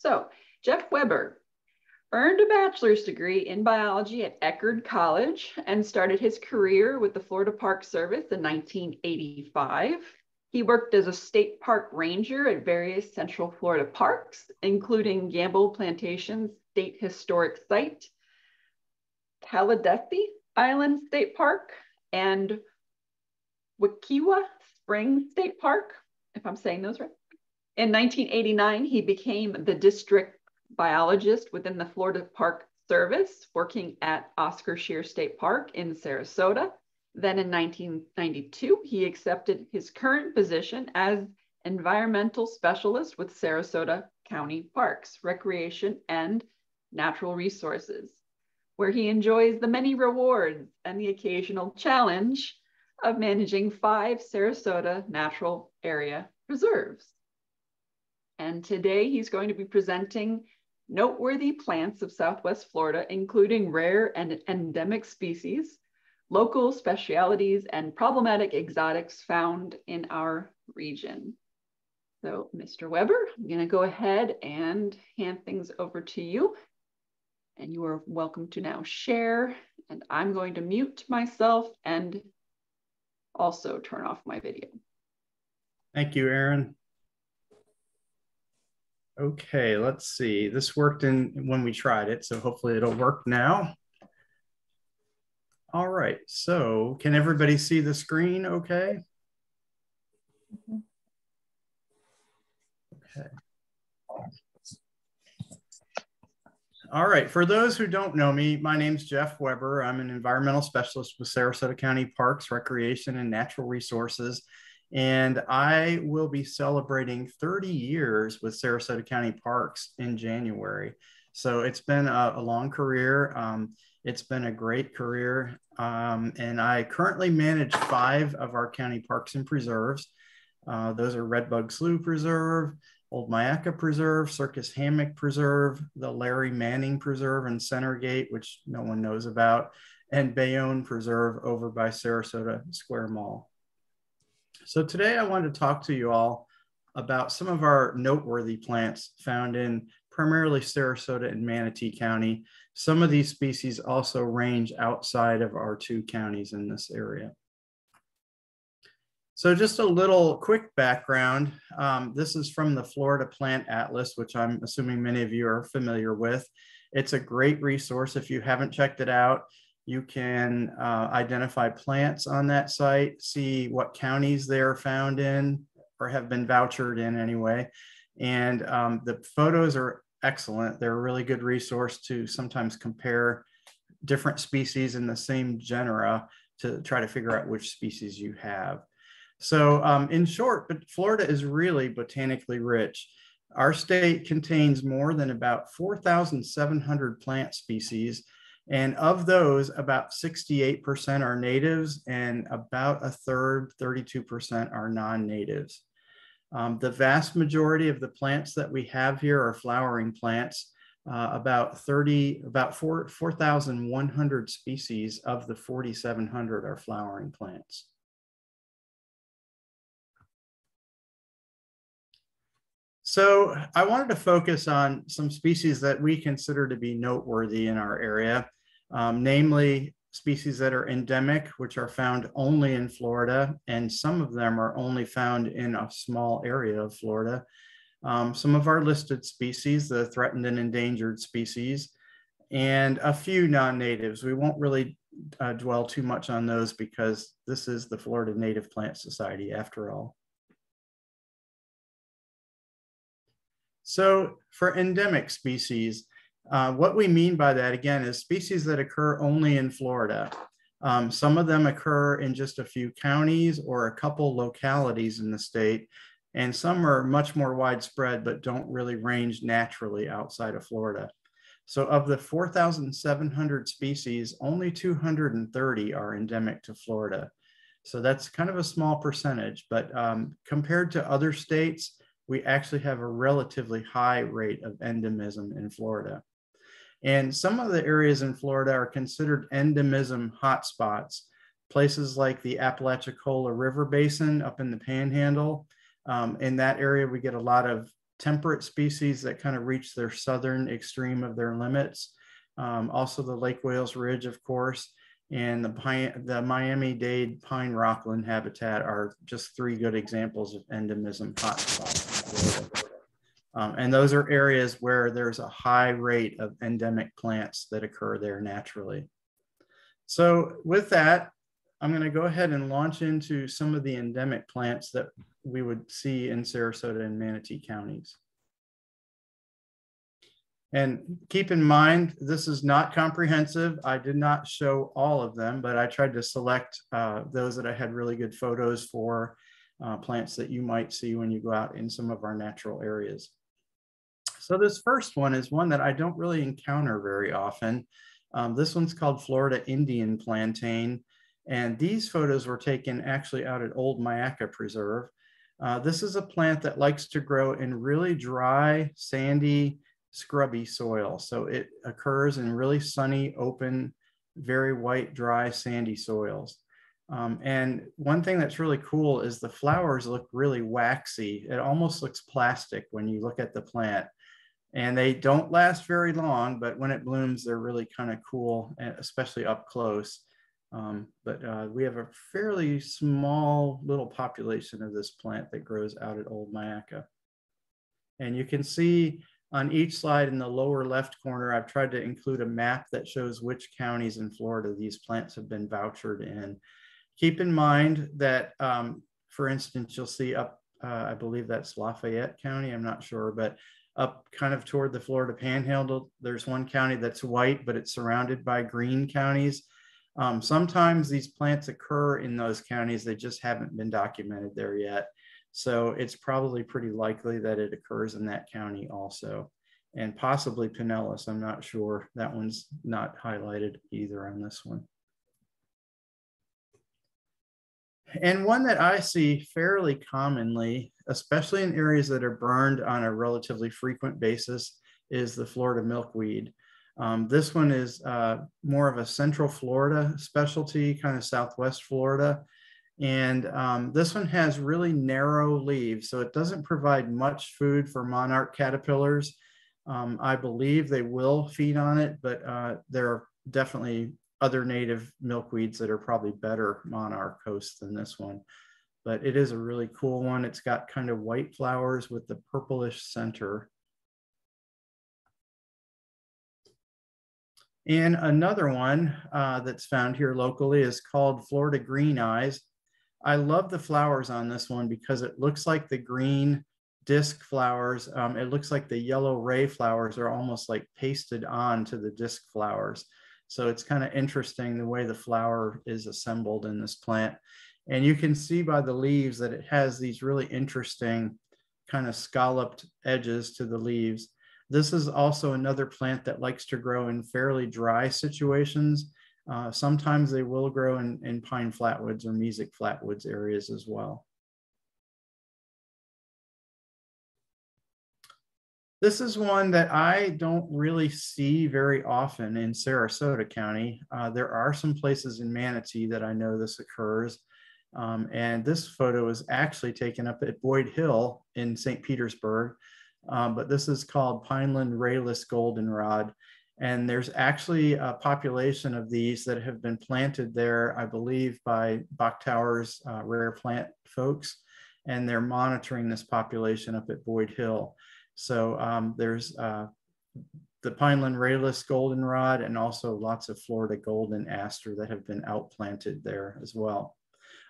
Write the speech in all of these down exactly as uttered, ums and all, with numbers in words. So Jeff Weber earned a bachelor's degree in biology at Eckerd College and started his career with the Florida Park Service in nineteen eighty-five. He worked as a state park ranger at various Central Florida parks, including Gamble Plantation State Historic Site, Caladesi Island State Park, and Wekiwa Springs State Park, if I'm saying those right. In nineteen eighty-nine, he became the district biologist within the Florida Park Service, working at Oscar Scherer State Park in Sarasota. Then in nineteen ninety-two, he accepted his current position as environmental specialist with Sarasota County Parks, Recreation and Natural Resources, where he enjoys the many rewards and the occasional challenge of managing five Sarasota Natural Area Preserves. And today he's going to be presenting noteworthy plants of Southwest Florida, including rare and endemic species, local specialities, and problematic exotics found in our region. So Mister Weber, I'm gonna go ahead and hand things over to you. And you are welcome to now share. And I'm going to mute myself and also turn off my video. Thank you, Erin. Okay, let's see. This worked in when we tried it, so hopefully it'll work now. All right, so can everybody see the screen okay? Okay. All right, for those who don't know me, my name's Jeff Weber. I'm an environmental specialist with Sarasota County Parks, Recreation and Natural Resources. And I will be celebrating thirty years with Sarasota County Parks in January. So it's been a, a long career. Um, it's been a great career. Um, and I currently manage five of our county parks and preserves. Uh, those are Redbug Slough Preserve, Old Miakka Preserve, Circus Hammock Preserve, the Larry Manning Preserve in Centergate, which no one knows about, and Bayonne Preserve over by Sarasota Square Mall. So today I wanted to talk to you all about some of our noteworthy plants found in primarily Sarasota and Manatee County. Some of these species also range outside of our two counties in this area. So just a little quick background. Um, this is from the Florida Plant Atlas, which I'm assuming many of you are familiar with. It's a great resource. If you haven't checked it out, you can uh, identify plants on that site, see what counties they're found in or have been vouchered in anyway. And um, the photos are excellent. They're a really good resource to sometimes compare different species in the same genera to try to figure out which species you have. So um, in short, but Florida is really botanically rich. Our state contains more than about four thousand seven hundred plant species. And of those, about sixty-eight percent are natives and about a third, thirty-two percent are non-natives. Um, the vast majority of the plants that we have here are flowering plants. Uh, about thirty, about four thousand one hundred species of the four thousand seven hundred are flowering plants. So I wanted to focus on some species that we consider to be noteworthy in our area, um, namely species that are endemic, which are found only in Florida, and some of them are only found in a small area of Florida. Um, some of our listed species, the threatened and endangered species, and a few non-natives. We won't really uh, dwell too much on those because this is the Florida Native Plant Society after all. So for endemic species, uh, what we mean by that, again, is species that occur only in Florida. Um, some of them occur in just a few counties or a couple localities in the state, and some are much more widespread, but don't really range naturally outside of Florida. So of the four thousand seven hundred species, only two hundred thirty are endemic to Florida. So that's kind of a small percentage, but um, compared to other states, we actually have a relatively high rate of endemism in Florida. And some of the areas in Florida are considered endemism hotspots, places like the Apalachicola River Basin up in the Panhandle. Um, in that area, we get a lot of temperate species that kind of reach their southern extreme of their limits. Um, also the Lake Wales Ridge, of course, and the, pine, the Miami-Dade pine rockland habitat are just three good examples of endemism hotspots. Um, and those are areas where there's a high rate of endemic plants that occur there naturally. So with that, I'm going to go ahead and launch into some of the endemic plants that we would see in Sarasota and Manatee counties. And keep in mind, this is not comprehensive. I did not show all of them, but I tried to select uh, those that I had really good photos for, uh, plants that you might see when you go out in some of our natural areas. So this first one is one that I don't really encounter very often. Um, this one's called Florida Indian Plantain. And these photos were taken actually out at Old Miakka Preserve. Uh, this is a plant that likes to grow in really dry, sandy, scrubby soil. So it occurs in really sunny, open, very white, dry, sandy soils. Um, and one thing that's really cool is the flowers look really waxy. It almost looks plastic when you look at the plant. And they don't last very long, but when it blooms, they're really kind of cool, especially up close. Um, but uh, we have a fairly small little population of this plant that grows out at Old Miakka. And you can see on each slide in the lower left corner, I've tried to include a map that shows which counties in Florida these plants have been vouchered in. Keep in mind that, um, for instance, you'll see up, uh, I believe that's Lafayette County, I'm not sure, but up kind of toward the Florida Panhandle, there's one county that's white, but it's surrounded by green counties. Um, sometimes these plants occur in those counties, they just haven't been documented there yet. So it's probably pretty likely that it occurs in that county also, and possibly Pinellas, I'm not sure. That one's not highlighted either on this one. And one that I see fairly commonly, especially in areas that are burned on a relatively frequent basis, is the Florida milkweed. Um, this one is uh, more of a central Florida specialty, kind of southwest Florida. And um, this one has really narrow leaves, so it doesn't provide much food for monarch caterpillars. Um, I believe they will feed on it, but uh, there are definitely other native milkweeds that are probably better monarch hosts than this one. But it is a really cool one. It's got kind of white flowers with the purplish center. And another one uh, that's found here locally is called Florida Green Eyes. I love the flowers on this one because it looks like the green disc flowers. Um, it looks like the yellow ray flowers are almost like pasted on to the disc flowers. So it's kind of interesting the way the flower is assembled in this plant. And you can see by the leaves that it has these really interesting kind of scalloped edges to the leaves. This is also another plant that likes to grow in fairly dry situations. Uh, sometimes they will grow in, in pine flatwoods or mesic flatwoods areas as well. This is one that I don't really see very often in Sarasota County. Uh, there are some places in Manatee that I know this occurs. Um, and this photo was actually taken up at Boyd Hill in Saint Petersburg. Um, but this is called Pineland Rayless Goldenrod. And there's actually a population of these that have been planted there, I believe, by Bachtower's uh, rare plant folks. And they're monitoring this population up at Boyd Hill. So um, there's uh, the Pineland Rayless Goldenrod and also lots of Florida Golden Aster that have been outplanted there as well.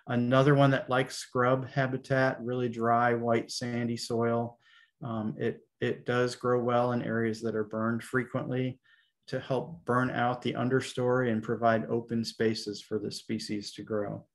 Another one that likes scrub habitat, really dry, white, sandy soil. Um, it, it does grow well in areas that are burned frequently to help burn out the understory and provide open spaces for the species to grow.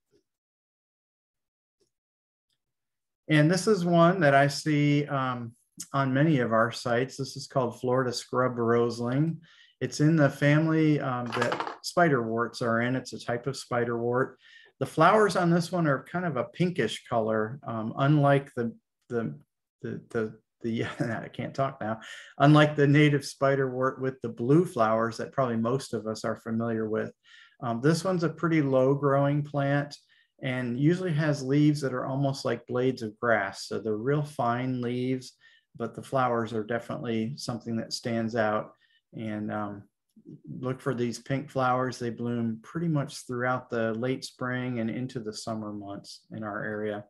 And this is one that I see um, on many of our sites. This is called Florida Scrub Roseling. It's in the family um, that spiderworts are in. It's a type of spiderwort. The flowers on this one are kind of a pinkish color, um, unlike the, the, the, the The, I can't talk now. Unlike the native spiderwort with the blue flowers that probably most of us are familiar with, um, this one's a pretty low growing plant and usually has leaves that are almost like blades of grass. So they're real fine leaves but the flowers are definitely something that stands out. And um, look for these pink flowers. They bloom pretty much throughout the late spring and into the summer months in our area.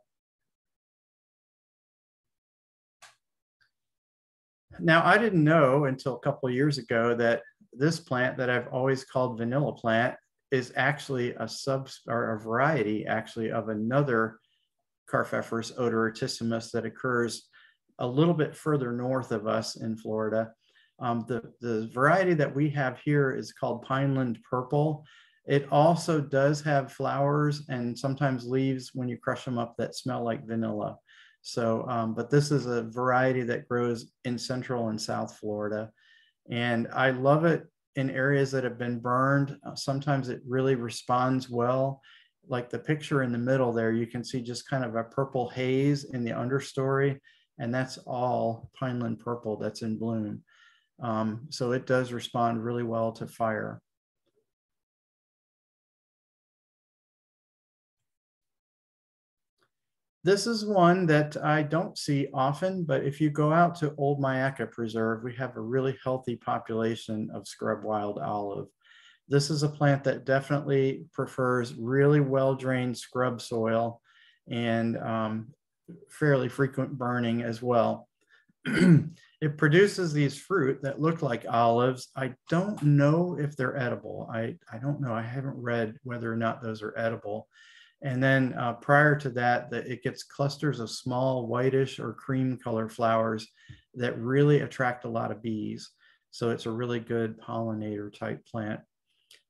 Now, I didn't know until a couple of years ago that this plant that I've always called vanilla plant is actually a sub or a variety actually of another Carphophorus odoratissimus that occurs a little bit further north of us in Florida. Um, the, the variety that we have here is called Pineland Purple. It also does have flowers and sometimes leaves when you crush them up that smell like vanilla. So, um, but this is a variety that grows in central and south Florida. And I love it in areas that have been burned. Uh, sometimes it really responds well. Like the picture in the middle there, you can see just kind of a purple haze in the understory. And that's all Pineland Purple that's in bloom. Um, so it does respond really well to fire. This is one that I don't see often, but if you go out to Old Miakka Preserve, we have a really healthy population of scrub wild olive. This is a plant that definitely prefers really well-drained scrub soil and um, fairly frequent burning as well. It produces these fruit that look like olives. I don't know if they're edible. I, I don't know. I haven't read whether or not those are edible. And then uh, prior to that, the, it gets clusters of small whitish or cream color flowers that really attract a lot of bees. So it's a really good pollinator type plant.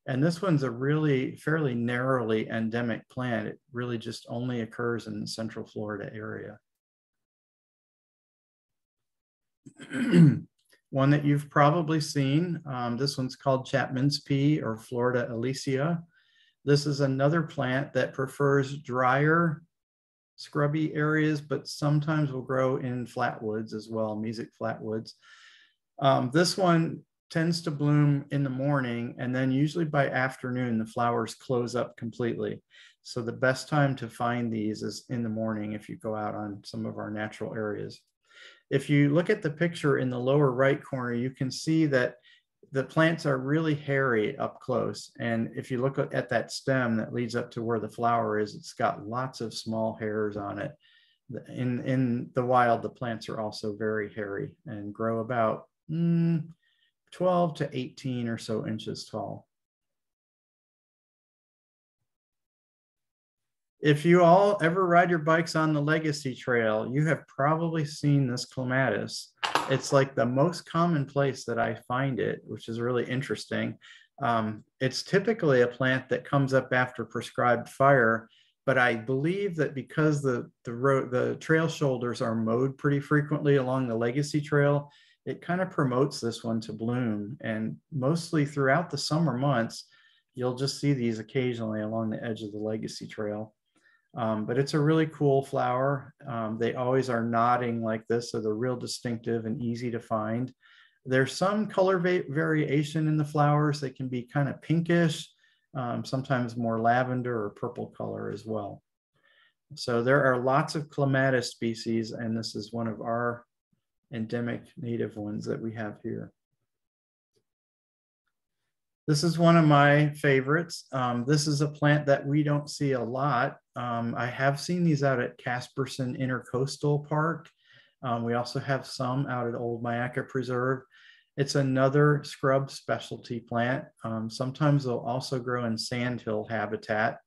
And this one's a really fairly narrowly endemic plant. It really just only occurs in the central Florida area. One that you've probably seen, um, this one's called Chapman's pea or Florida Alicia. This is another plant that prefers drier, scrubby areas, but sometimes will grow in flatwoods as well, mesic flatwoods. Um, this one tends to bloom in the morning, and then usually by afternoon, the flowers close up completely. So the best time to find these is in the morning if you go out on some of our natural areas. If you look at the picture in the lower right corner, you can see that the plants are really hairy up close. And if you look at that stem that leads up to where the flower is, it's got lots of small hairs on it. In, in the wild, the plants are also very hairy and grow about mm, twelve to eighteen or so inches tall. If you all ever ride your bikes on the Legacy Trail, you have probably seen this clematis. It's like the most common place that I find it, which is really interesting. Um, it's typically a plant that comes up after prescribed fire, but I believe that because the, the, road, the trail shoulders are mowed pretty frequently along the Legacy Trail, it kind of promotes this one to bloom. And mostly throughout the summer months, you'll just see these occasionally along the edge of the Legacy Trail. Um, but it's a really cool flower. Um, they always are nodding like this, so they're real distinctive and easy to find. There's some color va variation in the flowers. They can be kind of pinkish, um, sometimes more lavender or purple color as well. So there are lots of clematis species, and this is one of our endemic native ones that we have here. This is one of my favorites. Um, this is a plant that we don't see a lot. Um, I have seen these out at Casperson Intercoastal Park. Um, we also have some out at Old Miakka Preserve. It's another scrub specialty plant. Um, sometimes they'll also grow in sandhill habitat.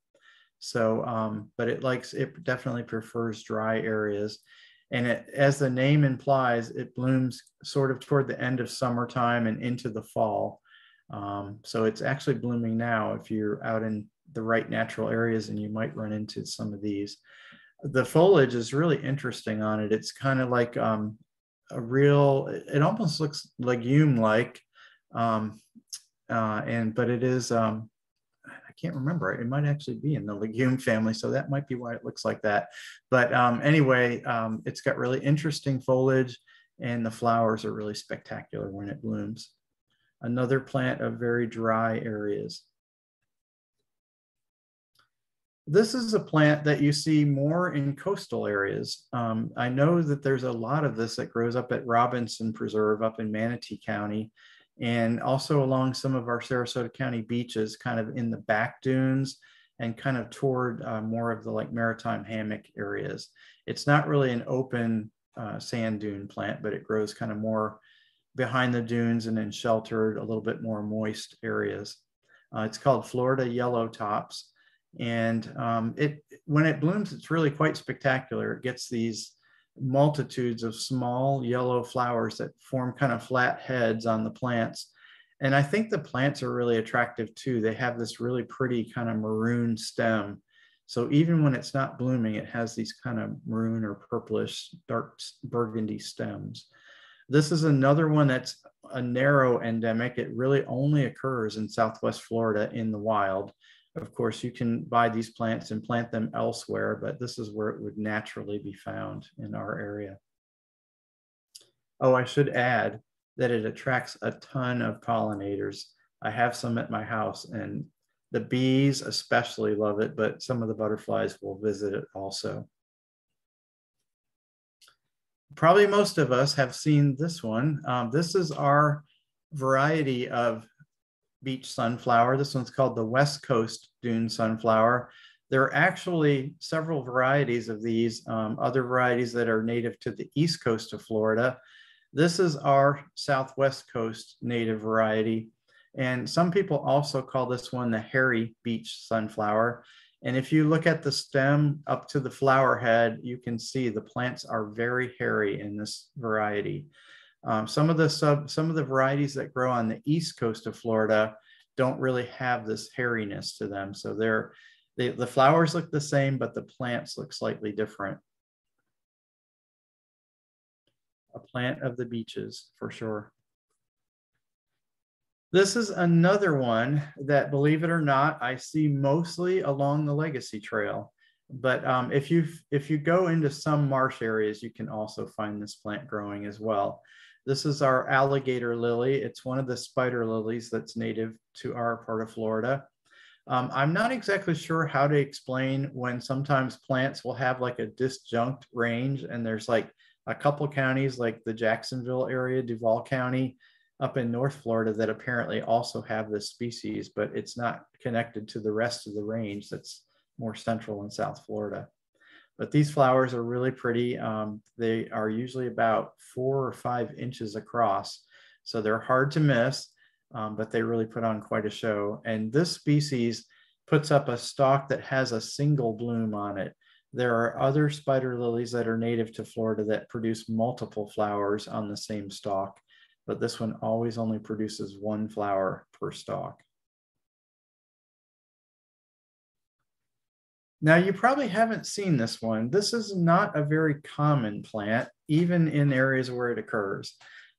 So, um, but it likes, it definitely prefers dry areas. And it, as the name implies, it blooms sort of toward the end of summertime and into the fall. Um, so it's actually blooming now if you're out in the right natural areas, and you might run into some of these. The foliage is really interesting on it. It's kind of like um, a real, it almost looks legume-like, um, uh, and but it is, um, I can't remember, it might actually be in the legume family, so that might be why it looks like that. But um, anyway, um, it's got really interesting foliage, and the flowers are really spectacular when it blooms. Another plant of very dry areas. this is a plant that you see more in coastal areas. Um, I know that there's a lot of this that grows up at Robinson Preserve up in Manatee County, and also along some of our Sarasota County beaches, kind of in the back dunes and kind of toward uh, more of the like maritime hammock areas. It's not really an open uh, sand dune plant, but it grows kind of more behind the dunes and in sheltered, a little bit more moist areas. Uh, it's called Florida Yellow Tops. And um, it, when it blooms, it's really quite spectacular. It gets these multitudes of small yellow flowers that form kind of flat heads on the plants. And I think the plants are really attractive too. They have this really pretty kind of maroon stem. So even when it's not blooming, it has these kind of maroon or purplish, dark burgundy stems. This is another one that's a narrow endemic. It really only occurs in Southwest Florida in the wild. Of course, you can buy these plants and plant them elsewhere, but this is where it would naturally be found in our area. Oh, I should add that it attracts a ton of pollinators. I have some at my house, and the bees especially love it, but some of the butterflies will visit it also. Probably most of us have seen this one. Um, this is our variety of beach sunflower. This one's called the West Coast Dune Sunflower. There are actually several varieties of these, um, other varieties that are native to the east coast of Florida. This is our Southwest Coast native variety. And some people also call this one the hairy beach sunflower. And if you look at the stem up to the flower head, you can see the plants are very hairy in this variety. Um, some of the sub, some of the varieties that grow on the east coast of Florida don't really have this hairiness to them. So they're, they, the flowers look the same, but the plants look slightly different. A plant of the beaches for sure. This is another one that, believe it or not, I see mostly along the Legacy Trail. But um, if you if you go into some marsh areas, you can also find this plant growing as well. This is our alligator lily. It's one of the spider lilies that's native to our part of Florida. Um, I'm not exactly sure how to explain when sometimes plants will have like a disjunct range, and there's like a couple counties like the Jacksonville area, Duval County, up in North Florida that apparently also have this species, but it's not connected to the rest of the range that's more central in South Florida. But these flowers are really pretty. Um, they are usually about four or five inches across. So they're hard to miss, um, but they really put on quite a show. And this species puts up a stalk that has a single bloom on it. There are other spider lilies that are native to Florida that produce multiple flowers on the same stalk, but this one always only produces one flower per stalk. Now, you probably haven't seen this one. This is not a very common plant, even in areas where it occurs.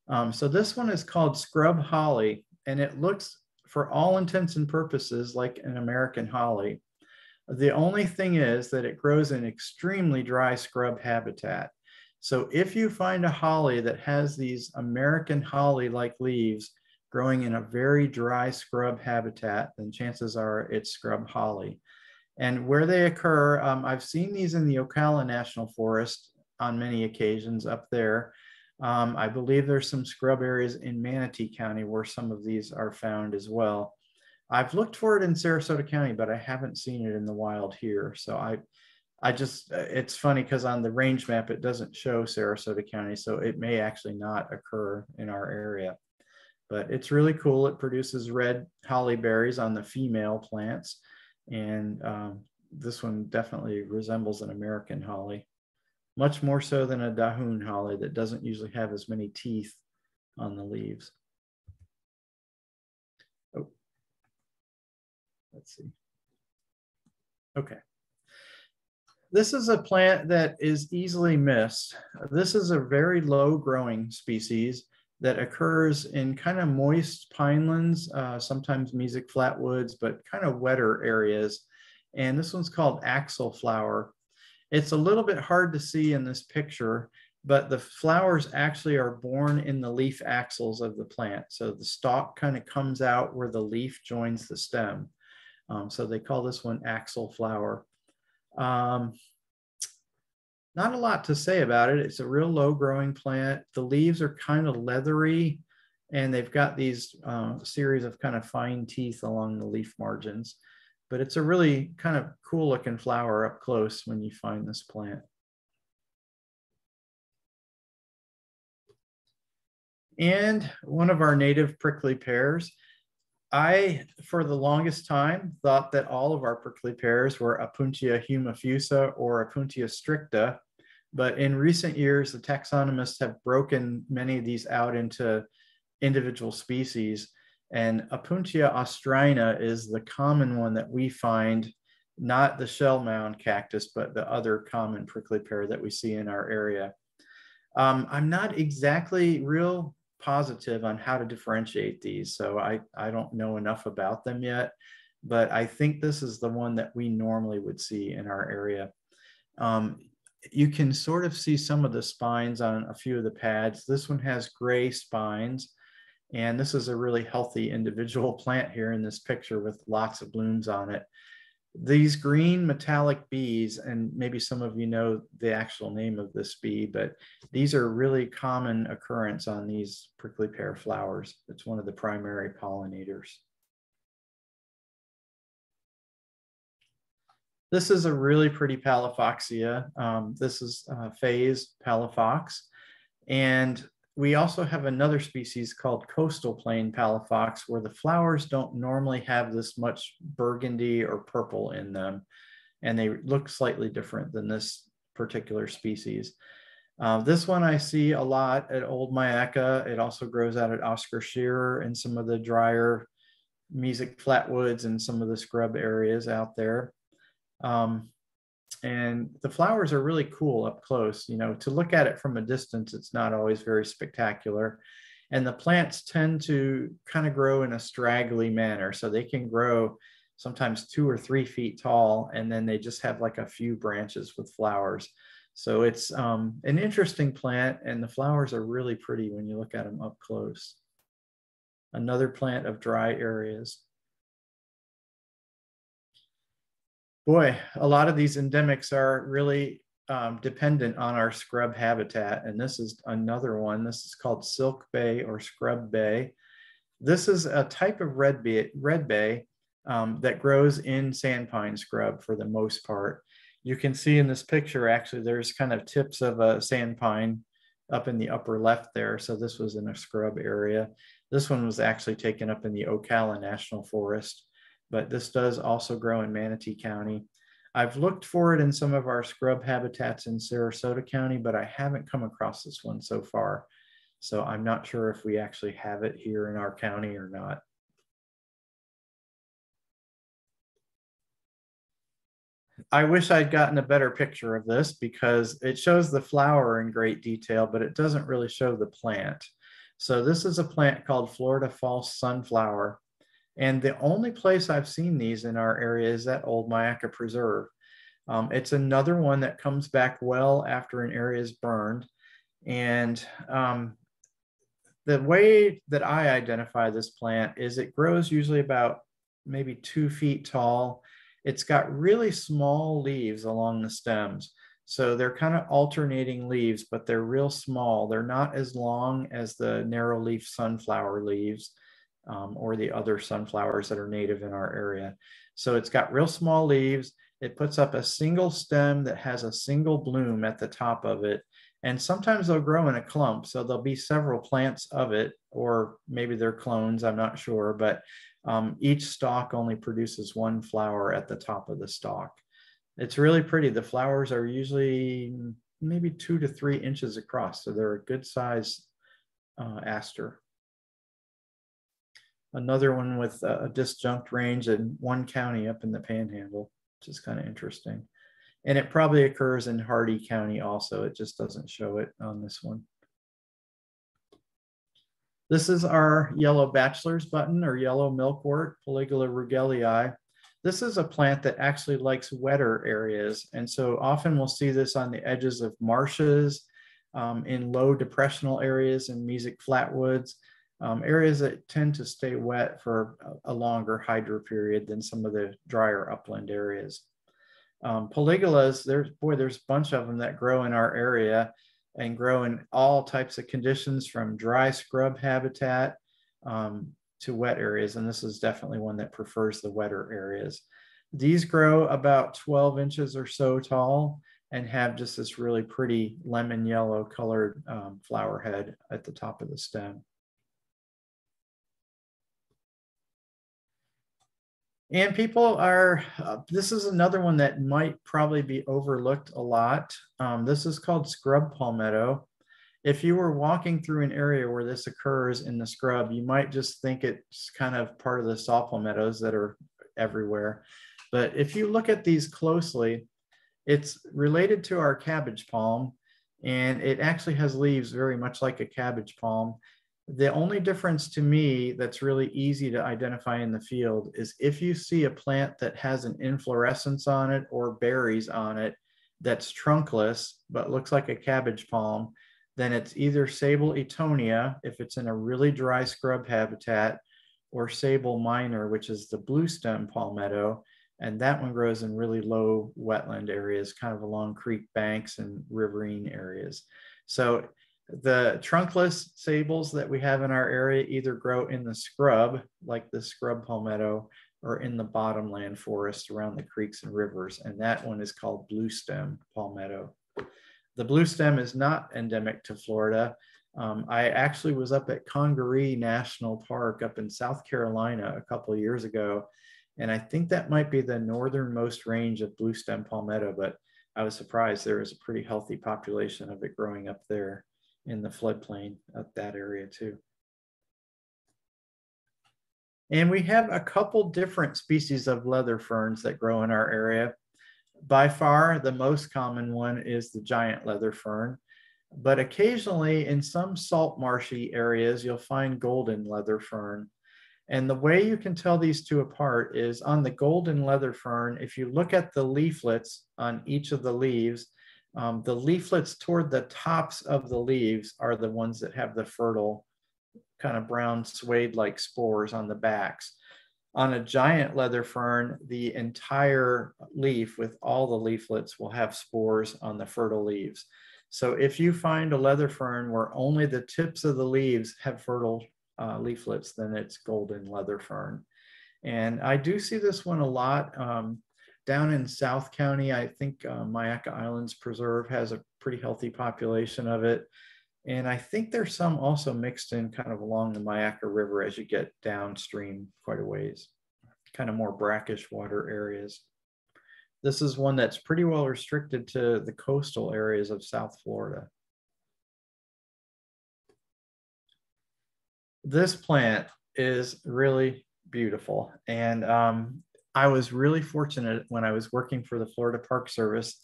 Um, so this one is called scrub holly, and it looks, for all intents and purposes, like an American holly. The only thing is that it grows in extremely dry scrub habitat. So if you find a holly that has these American holly-like leaves growing in a very dry scrub habitat, then chances are it's scrub holly. And where they occur, um, I've seen these in the Ocala National Forest on many occasions up there. Um, I believe there's some scrub areas in Manatee County where some of these are found as well. I've looked for it in Sarasota County, but I haven't seen it in the wild here. So I, I just, it's funny because on the range map, it doesn't show Sarasota County. So it may actually not occur in our area, but it's really cool. It produces red holly berries on the female plants. And um, this one definitely resembles an American holly, much more so than a Dahoon holly that doesn't usually have as many teeth on the leaves. Oh, let's see. Okay. This is a plant that is easily missed. This is a very low growing species that occurs in kind of moist pinelands, uh, sometimes mesic flatwoods, but kind of wetter areas. And this one's called axil flower. It's a little bit hard to see in this picture, but the flowers actually are borne in the leaf axils of the plant. So the stalk kind of comes out where the leaf joins the stem. Um, so they call this one axil flower. Um, not a lot to say about it. It's a real low growing plant. The leaves are kind of leathery, and they've got these uh, series of kind of fine teeth along the leaf margins. But it's a really kind of cool looking flower up close when you find this plant. And one of our native prickly pears. I, for the longest time, thought that all of our prickly pears were Apuntia humifusa or Apuntia stricta. But in recent years, the taxonomists have broken many of these out into individual species. And Apuntia austrina is the common one that we find, not the shell mound cactus, but the other common prickly pear that we see in our area. Um, I'm not exactly real positive on how to differentiate these, so I, I don't know enough about them yet, but I think this is the one that we normally would see in our area. Um, you can sort of see some of the spines on a few of the pads. This one has gray spines, and this is a really healthy individual plant here in this picture with lots of blooms on it. These green metallic bees, and maybe some of you know the actual name of this bee, but these are really common occurrence on these prickly pear flowers. It's one of the primary pollinators. This is a really pretty Palafoxia. Um, this is uh, Fay's Palafox. And we also have another species called coastal plain palafox, where the flowers don't normally have this much burgundy or purple in them, and they look slightly different than this particular species. Uh, this one I see a lot at Old Miakka. It also grows out at Oscar Scherer and some of the drier mesic flatwoods and some of the scrub areas out there. Um, And the flowers are really cool up close. You know, to look at it from a distance, it's not always very spectacular. And the plants tend to kind of grow in a straggly manner. So they can grow sometimes two or three feet tall, and then they just have like a few branches with flowers. So it's um, an interesting plant, and the flowers are really pretty when you look at them up close. Another plant of dry areas. Boy, a lot of these endemics are really um, dependent on our scrub habitat. And this is another one. This is called Silk Bay or Scrub Bay. This is a type of red bay, red bay um, that grows in sand pine scrub for the most part. You can see in this picture, actually, there's kind of tips of a sand pine up in the upper left there. So this was in a scrub area. This one was actually taken up in the Ocala National Forest. But this does also grow in Manatee County. I've looked for it in some of our scrub habitats in Sarasota County, but I haven't come across this one so far. So I'm not sure if we actually have it here in our county or not. I wish I'd gotten a better picture of this because it shows the flower in great detail, but it doesn't really show the plant. So this is a plant called Florida False Sunflower. And the only place I've seen these in our area is that Old Miakka Preserve. Um, it's another one that comes back well after an area is burned. And um, the way that I identify this plant is it grows usually about maybe two feet tall. It's got really small leaves along the stems. So they're kind of alternating leaves, but they're real small. They're not as long as the narrow leaf sunflower leaves. Um, or the other sunflowers that are native in our area. So it's got real small leaves. It puts up a single stem that has a single bloom at the top of it. And sometimes they'll grow in a clump. So there'll be several plants of it, or maybe they're clones, I'm not sure, but um, each stalk only produces one flower at the top of the stalk. It's really pretty. The flowers are usually maybe two to three inches across. So they're a good size uh, aster. Another one with a disjunct range in one county up in the Panhandle, which is kind of interesting. And it probably occurs in Hardy County also. It just doesn't show it on this one. This is our yellow bachelor's button or yellow milkwort, Polygula rugellii. This is a plant that actually likes wetter areas. And so often we'll see this on the edges of marshes, um, in low depressional areas and mesic flatwoods. Um, areas that tend to stay wet for a longer hydro period than some of the drier upland areas. Um, polygolas, there's, boy, there's a bunch of them that grow in our area and grow in all types of conditions, from dry scrub habitat um, to wet areas. And this is definitely one that prefers the wetter areas. These grow about twelve inches or so tall and have just this really pretty lemon yellow colored um, flower head at the top of the stem. And people are, uh, this is another one that might probably be overlooked a lot. Um, this is called scrub palmetto. If you were walking through an area where this occurs in the scrub, you might just think it's kind of part of the saw palmettos that are everywhere. But if you look at these closely, it's related to our cabbage palm, and it actually has leaves very much like a cabbage palm. The only difference to me that's really easy to identify in the field is if you see a plant that has an inflorescence on it or berries on it that's trunkless but looks like a cabbage palm, then it's either sable etonia if it's in a really dry scrub habitat, or sable minor, which is the blue stem palmetto, and that one grows in really low wetland areas, kind of along creek banks and riverine areas. So the trunkless sables that we have in our area either grow in the scrub, like the scrub palmetto, or in the bottomland forest around the creeks and rivers, and that one is called blue stem palmetto. The blue stem is not endemic to Florida. Um, I actually was up at Congaree National Park up in South Carolina a couple of years ago, and I think that might be the northernmost range of blue stem palmetto, but I was surprised there was a pretty healthy population of it growing up there in the floodplain of that area too. And we have a couple different species of leather ferns that grow in our area. By far, the most common one is the giant leather fern, but occasionally in some salt marshy areas, you'll find golden leather fern. And the way you can tell these two apart is on the golden leather fern, if you look at the leaflets on each of the leaves, Um, the leaflets toward the tops of the leaves are the ones that have the fertile kind of brown suede-like spores on the backs. On a giant leather fern, the entire leaf with all the leaflets will have spores on the fertile leaves. So if you find a leather fern where only the tips of the leaves have fertile uh, leaflets, then it's golden leather fern. And I do see this one a lot. Um, Down in South County, I think uh, Myakka Islands Preserve has a pretty healthy population of it. And I think there's some also mixed in kind of along the Myakka River as you get downstream quite a ways, kind of more brackish water areas. This is one that's pretty well restricted to the coastal areas of South Florida. This plant is really beautiful, and um, I was really fortunate when I was working for the Florida Park Service.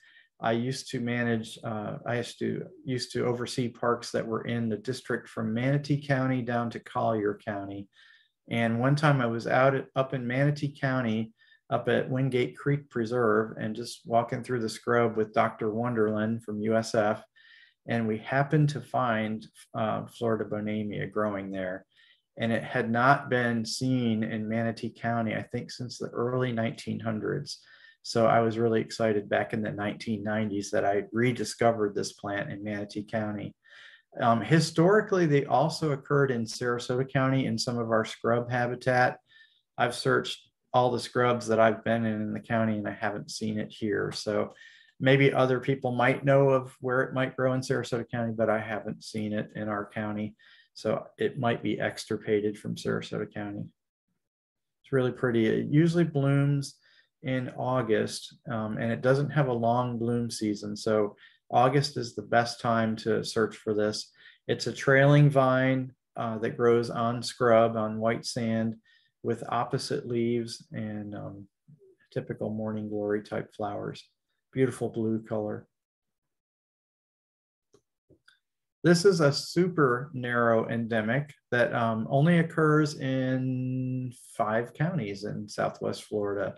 I used to manage, uh, I used to, used to oversee parks that were in the district from Manatee County down to Collier County. And one time I was out at, up in Manatee County, up at Wingate Creek Preserve, and just walking through the scrub with Doctor Wonderland from U S F. And we happened to find uh, Florida Bonamia growing there. And it had not been seen in Manatee County, I think, since the early nineteen hundreds. So I was really excited back in the nineteen nineties that I rediscovered this plant in Manatee County. Um, historically, they also occurred in Sarasota County in some of our scrub habitat. I've searched all the scrubs that I've been in in the county, and I haven't seen it here. So maybe other people might know of where it might grow in Sarasota County, but I haven't seen it in our county. So it might be extirpated from Sarasota County. It's really pretty. It usually blooms in August, um, and it doesn't have a long bloom season. So August is the best time to search for this. It's a trailing vine uh, that grows on scrub, on white sand, with opposite leaves and um, typical morning glory type flowers. Beautiful blue color. This is a super narrow endemic that um, only occurs in five counties in Southwest Florida.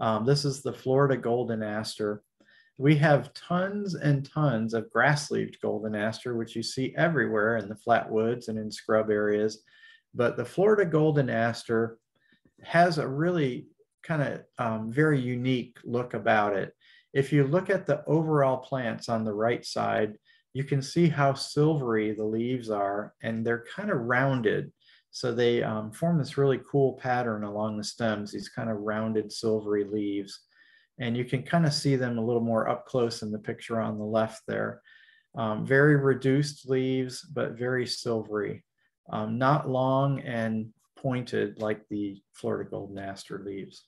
Um, this is the Florida golden aster. We have tons and tons of grass-leaved golden aster, which you see everywhere in the flat woods and in scrub areas. But the Florida golden aster has a really kind of um, very unique look about it. If you look at the overall plants on the right side, you can see how silvery the leaves are, and they're kind of rounded. So they um, form this really cool pattern along the stems, these kind of rounded silvery leaves. And you can kind of see them a little more up close in the picture on the left there. Um, very reduced leaves, but very silvery. Um, not long and pointed like the Florida golden aster leaves.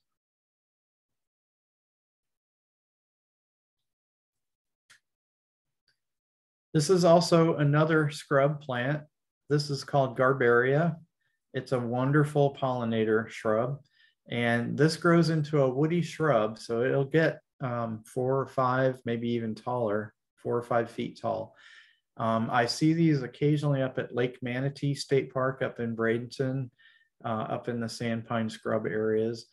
This is also another scrub plant. This is called Garbaria. It's a wonderful pollinator shrub, and this grows into a woody shrub, so it'll get um, four or five, maybe even taller, four or five feet tall. Um, I see these occasionally up at Lake Manatee State Park up in Bradenton, uh, up in the sand pine scrub areas.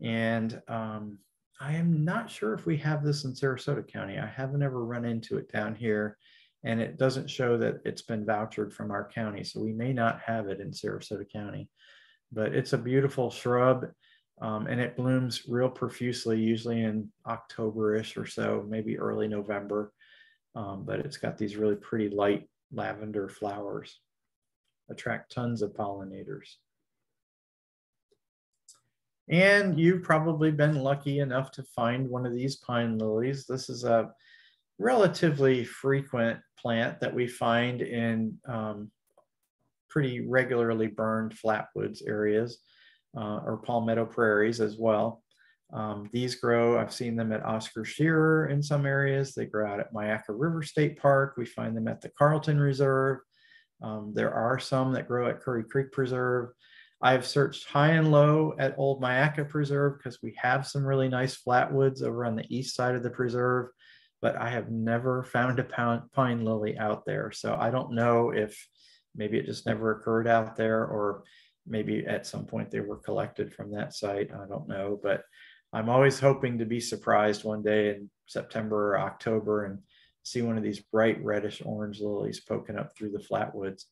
And um, I am not sure if we have this in Sarasota County. I haven't ever run into it down here, and it doesn't show that it's been vouchered from our county. So we may not have it in Sarasota County, but it's a beautiful shrub, um, and it blooms real profusely, usually in October-ish or so, maybe early November. Um, but it's got these really pretty light lavender flowers, attract tons of pollinators. And you've probably been lucky enough to find one of these pine lilies. This is a relatively frequent plant that we find in um, pretty regularly burned flatwoods areas uh, or palmetto prairies as well. Um, these grow, I've seen them at Oscar Scherer in some areas. They grow out at Myakka River State Park. We find them at the Carlton Reserve. Um, there are some that grow at Curry Creek Preserve. I've searched high and low at Old Miakka Preserve because we have some really nice flatwoods over on the east side of the preserve, but I have never found a pine lily out there. So I don't know if maybe it just never occurred out there, or maybe at some point they were collected from that site. I don't know, but I'm always hoping to be surprised one day in September or October and see one of these bright reddish orange lilies poking up through the flatwoods.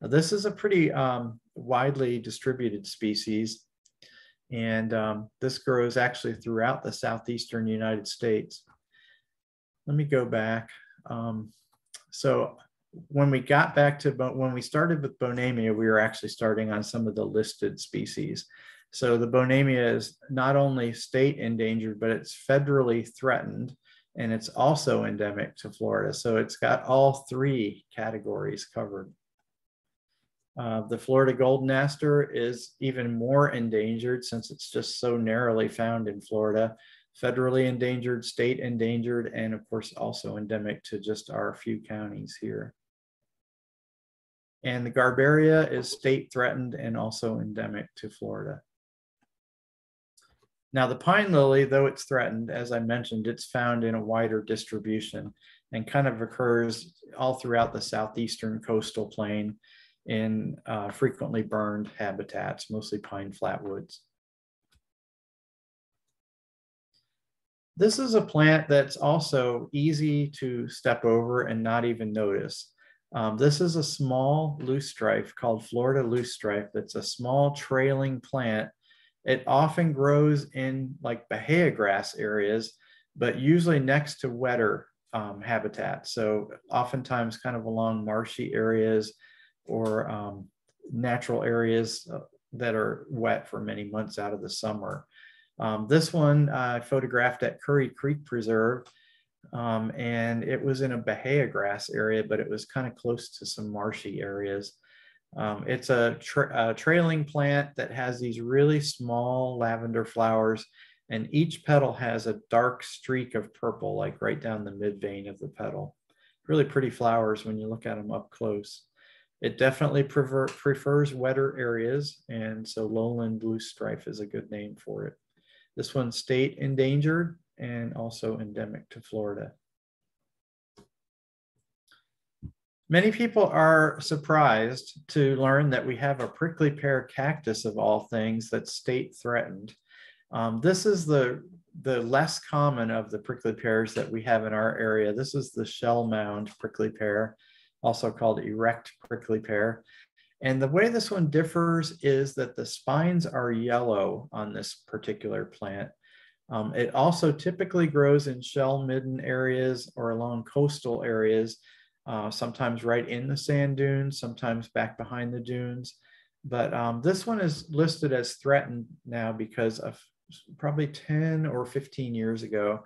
Now, this is a pretty um, widely distributed species, and um, this grows actually throughout the southeastern United States. Let me go back. Um, so when we got back to, when we started with Bonamia, we were actually starting on some of the listed species. So the Bonamia is not only state endangered, but it's federally threatened, and it's also endemic to Florida. So it's got all three categories covered. Uh, the Florida golden aster is even more endangered since it's just so narrowly found in Florida. Federally endangered, state endangered, and of course also endemic to just our few counties here. And the Garbaria is state threatened and also endemic to Florida. Now, the pine lily, though it's threatened, as I mentioned, it's found in a wider distribution and kind of occurs all throughout the southeastern coastal plain in uh, frequently burned habitats, mostly pine flatwoods. This is a plant that's also easy to step over and not even notice. Um, this is a small loosestrife called Florida loosestrife. That's a small trailing plant. It often grows in like bahia grass areas, but usually next to wetter um, habitat. So oftentimes kind of along marshy areas or um, natural areas that are wet for many months out of the summer. Um, this one I photographed at Curry Creek Preserve, um, and it was in a bahia grass area, but it was kind of close to some marshy areas. Um, it's a, tra a trailing plant that has these really small lavender flowers, and each petal has a dark streak of purple, like right down the mid vein of the petal. Really pretty flowers when you look at them up close. It definitely prefer prefers wetter areas, and so lowland loosestrife is a good name for it. This one's state endangered and also endemic to Florida. Many people are surprised to learn that we have a prickly pear cactus of all things that's state threatened. Um, this is the, the less common of the prickly pears that we have in our area. This is the shell mound prickly pear, also called erect prickly pear. And the way this one differs is that the spines are yellow on this particular plant. Um, it also typically grows in shell midden areas or along coastal areas, uh, sometimes right in the sand dunes, sometimes back behind the dunes. But um, this one is listed as threatened now because of probably ten or fifteen years ago,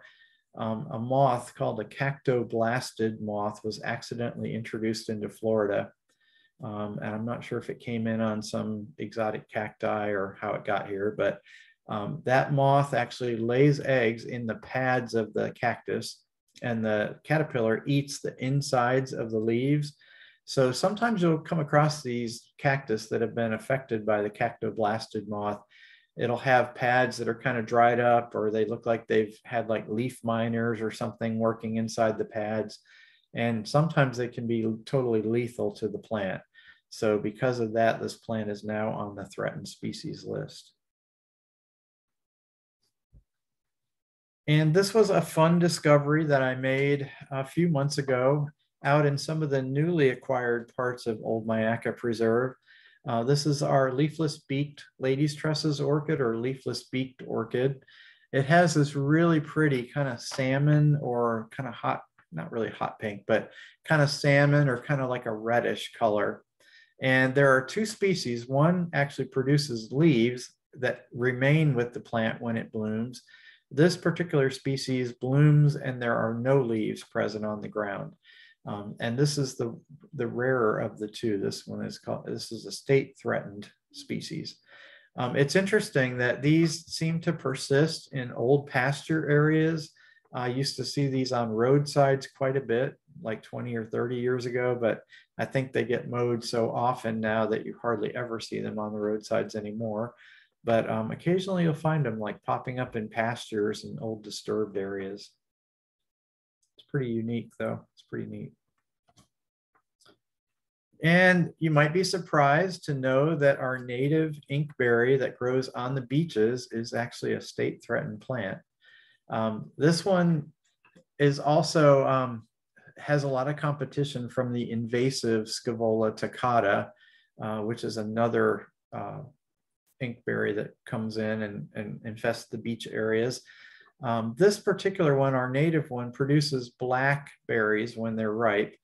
um, a moth called a cactoblasted moth was accidentally introduced into Florida. Um, and I'm not sure if it came in on some exotic cacti or how it got here, but um, that moth actually lays eggs in the pads of the cactus, and the caterpillar eats the insides of the leaves. So sometimes you'll come across these cactus that have been affected by the cactoblasted moth. It'll have pads that are kind of dried up, or they look like they've had like leaf miners or something working inside the pads. And sometimes they can be totally lethal to the plant. So because of that, this plant is now on the threatened species list. And this was a fun discovery that I made a few months ago out in some of the newly acquired parts of Old Miakka Preserve. Uh, this is our leafless beaked ladies' tresses orchid, or leafless beaked orchid. It has this really pretty kind of salmon, or kind of hot, not really hot pink, but kind of salmon or kind of like a reddish color. And there are two species. One actually produces leaves that remain with the plant when it blooms. This particular species blooms and there are no leaves present on the ground. Um, and this is the, the rarer of the two. This one is called, this is a state threatened species. Um, it's interesting that these seem to persist in old pasture areas. I used to see these on roadsides quite a bit, like twenty or thirty years ago, but I think they get mowed so often now that you hardly ever see them on the roadsides anymore. But um, occasionally you'll find them like popping up in pastures and old disturbed areas. It's pretty unique though, it's pretty neat. And you might be surprised to know that our native inkberry that grows on the beaches is actually a state threatened plant. Um, this one is also um, has a lot of competition from the invasive Scaevola toccata, uh, which is another uh, inkberry that comes in and, and infests the beach areas. Um, this particular one, our native one, produces black berries when they're ripe.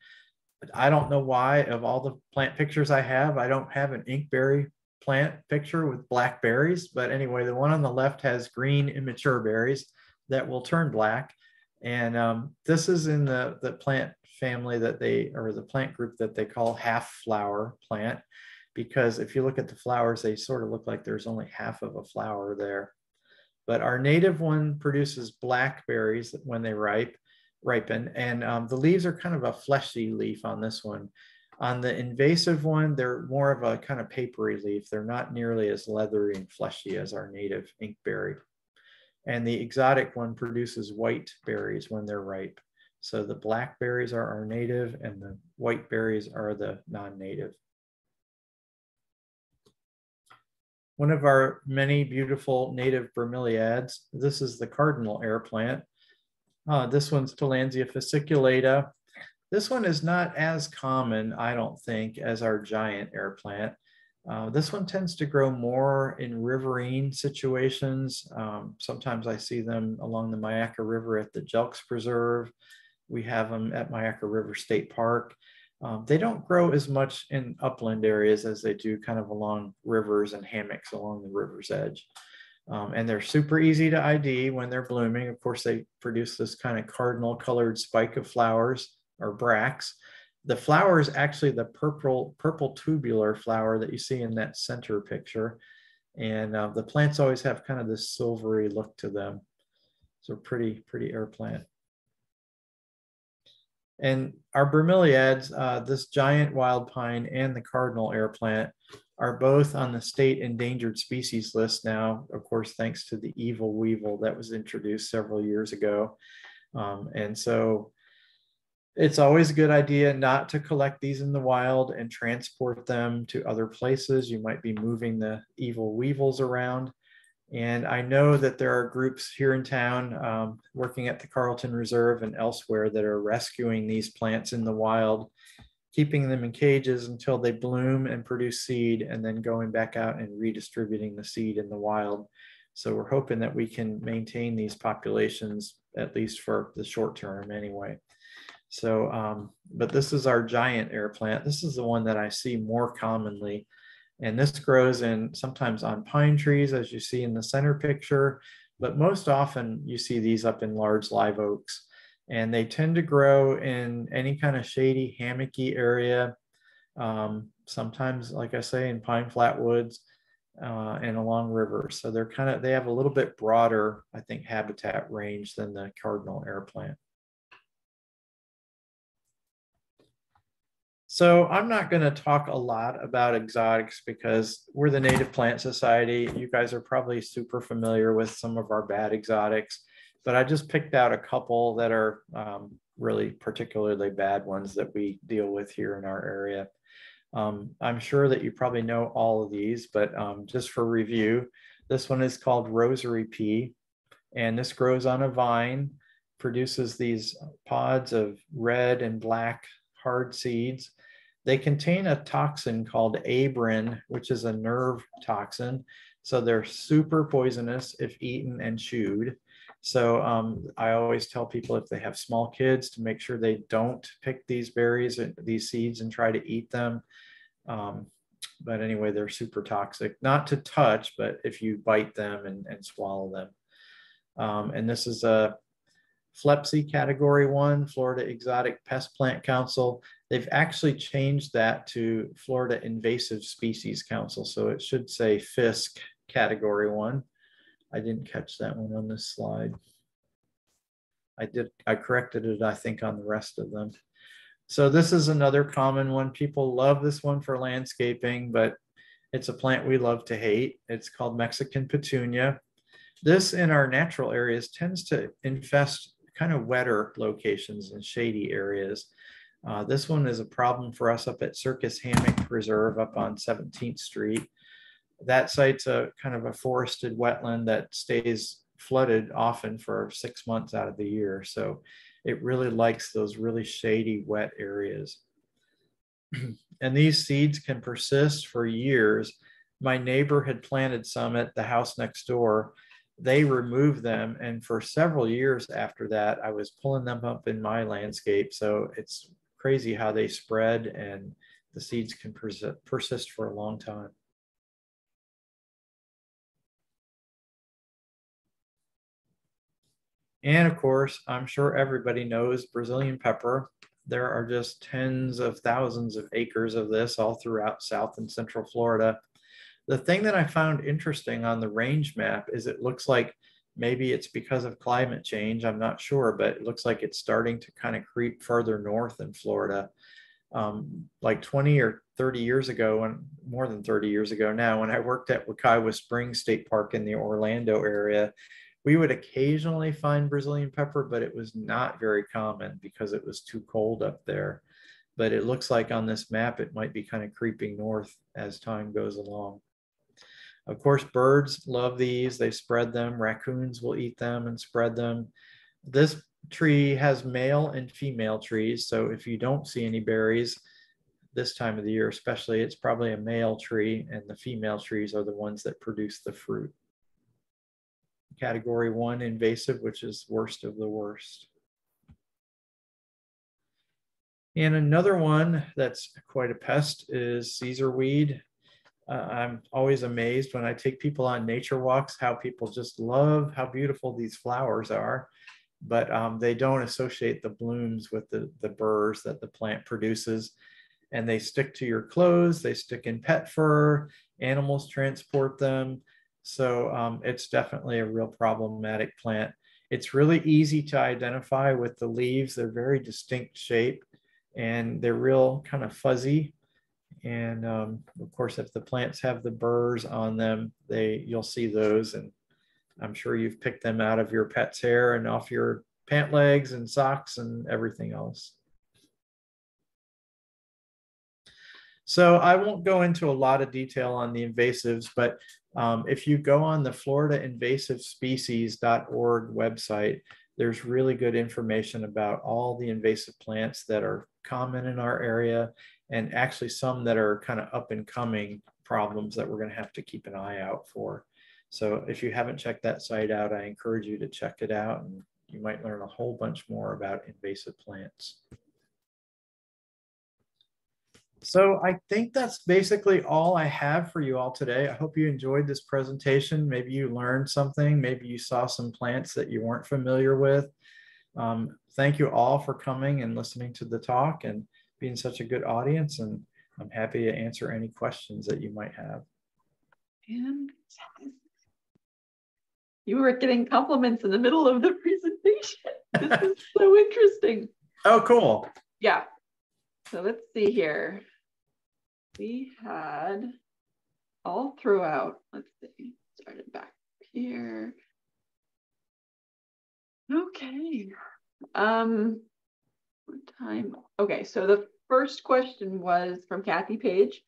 But I don't know why, of all the plant pictures I have, I don't have an inkberry plant picture with black berries. But anyway, the one on the left has green immature berries that will turn black. And um, this is in the, the plant family that they, or the plant group that they call half flower plant, because if you look at the flowers, they sort of look like there's only half of a flower there. But our native one produces blackberries when they ripe, ripen. And um, the leaves are kind of a fleshy leaf on this one. On the invasive one, they're more of a kind of papery leaf. They're not nearly as leathery and fleshy as our native inkberry. And the exotic one produces white berries when they're ripe. So the black berries are our native and the white berries are the non-native. One of our many beautiful native bromeliads, this is the cardinal air plant. Uh, this one's Tillandsia fasciculata. This one is not as common, I don't think, as our giant air plant. Uh, this one tends to grow more in riverine situations. Um, sometimes I see them along the Myakka River at the Jelks Preserve. We have them at Myakka River State Park. Um, they don't grow as much in upland areas as they do kind of along rivers and hammocks along the river's edge. Um, and they're super easy to I D when they're blooming. Of course, they produce this kind of cardinal colored spike of flowers, or bracts. The flower is actually the purple, purple tubular flower that you see in that center picture. And uh, the plants always have kind of this silvery look to them. So pretty, pretty air plant. And our bromeliads, uh, this giant wild pine and the cardinal air plant are both on the state endangered species list now, of course, thanks to the evil weevil that was introduced several years ago. Um, and so it's always a good idea not to collect these in the wild and transport them to other places. You might be moving the evil weevils around. And I know that there are groups here in town um, working at the Carlton Reserve and elsewhere that are rescuing these plants in the wild. keeping them in cages until they bloom and produce seed, and then going back out and redistributing the seed in the wild. So we're hoping that we can maintain these populations, at least for the short term anyway. So, um, but this is our giant air plant. This is the one that I see more commonly. And this grows in sometimes on pine trees, as you see in the center picture, but most often you see these up in large live oaks. And they tend to grow in any kind of shady, hammocky area, um, sometimes, like I say, in pine flatwoods uh, and along rivers. So they're kind of, they have a little bit broader, I think, habitat range than the cardinal air plant. So I'm not going to talk a lot about exotics because we're the Native Plant Society. You guys are probably super familiar with some of our bad exotics, but I just picked out a couple that are um, really particularly bad ones that we deal with here in our area. Um, I'm sure that you probably know all of these, but um, just for review, this one is called rosary pea, and this grows on a vine, produces these pods of red and black hard seeds. They contain a toxin called abrin, which is a nerve toxin. So they're super poisonous if eaten and chewed. So um, I always tell people if they have small kids to make sure they don't pick these berries, these seeds, and try to eat them. Um, but anyway, they're super toxic, not to touch, but if you bite them and, and swallow them. Um, and this is a F L E P S I category one, Florida Exotic Pest Plant Council. They've actually changed that to Florida Invasive Species Council. So it should say F I S C category one. I didn't catch that one on this slide. I did, I corrected it, I think, on the rest of them. So this is another common one. People love this one for landscaping, but it's a plant we love to hate. It's called Mexican petunia. This in our natural areas tends to infest kind of wetter locations and shady areas. Uh, this one is a problem for us up at Circus Hammock Preserve up on seventeenth street. That site's a kind of a forested wetland that stays flooded often for six months out of the year. So it really likes those really shady, wet areas. And these seeds can persist for years. My neighbor had planted some at the house next door. They removed them. And for several years after that, I was pulling them up in my landscape. So it's crazy how they spread, and the seeds can pers persist for a long time. And of course, I'm sure everybody knows Brazilian pepper. There are just tens of thousands of acres of this all throughout South and Central Florida. The thing that I found interesting on the range map is it looks like maybe it's because of climate change, I'm not sure, but it looks like it's starting to kind of creep further north in Florida. Um, like twenty or thirty years ago, and more than thirty years ago now, when I worked at Wekiwa Springs State Park in the Orlando area, we would occasionally find Brazilian pepper, but it was not very common because it was too cold up there. But it looks like on this map, it might be kind of creeping north as time goes along. Of course, birds love these. They spread them. Raccoons will eat them and spread them. This tree has male and female trees. So if you don't see any berries this time of the year, especially, it's probably a male tree, and the female trees are the ones that produce the fruit. Category one invasive, which is worst of the worst. And another one that's quite a pest is Caesar weed. Uh, I'm always amazed when I take people on nature walks how people just love how beautiful these flowers are, but um, they don't associate the blooms with the, the burrs that the plant produces. And they stick to your clothes, they stick in pet fur, animals transport them. So um, it's definitely a real problematic plant. It's really easy to identify with the leaves. They're very distinct shape, and they're real kind of fuzzy. And um, of course, if the plants have the burrs on them, they you'll see those. And I'm sure you've picked them out of your pet's hair and off your pant legs and socks and everything else. So I won't go into a lot of detail on the invasives, but Um, if you go on the Florida Invasive Species dot org website, there's really good information about all the invasive plants that are common in our area, and actually some that are kind of up and coming problems that we're going to have to keep an eye out for. So if you haven't checked that site out, I encourage you to check it out, and you might learn a whole bunch more about invasive plants. So I think that's basically all I have for you all today. I hope you enjoyed this presentation. Maybe you learned something. Maybe you saw some plants that you weren't familiar with. Um, thank you all for coming and listening to the talk and being such a good audience. And I'm happy to answer any questions that you might have. And you were getting compliments in the middle of the presentation. This is so interesting. Oh, cool. Yeah. So let's see here. We had all throughout, let's see, started back here. Okay. Um, what time? Okay, so the first question was from Kathy Page.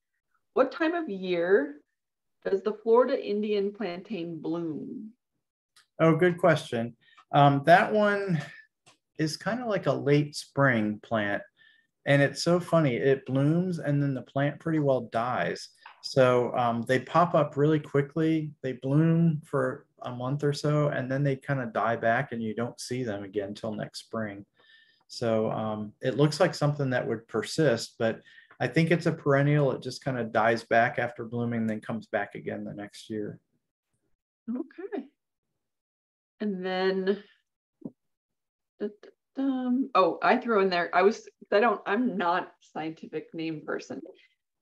What time of year does the Florida Indian plantain bloom? Oh, good question. Um, that one is kind of like a late spring plant. And it's so funny, it blooms and then the plant pretty well dies. So um, they pop up really quickly, they bloom for a month or so, and then they kind of die back and you don't see them again until next spring. So um, it looks like something that would persist, but I think it's a perennial. It just kind of dies back after blooming, then comes back again the next year. Okay. And then, Um, oh, I threw in there, I was, I don't, I'm not a scientific name person.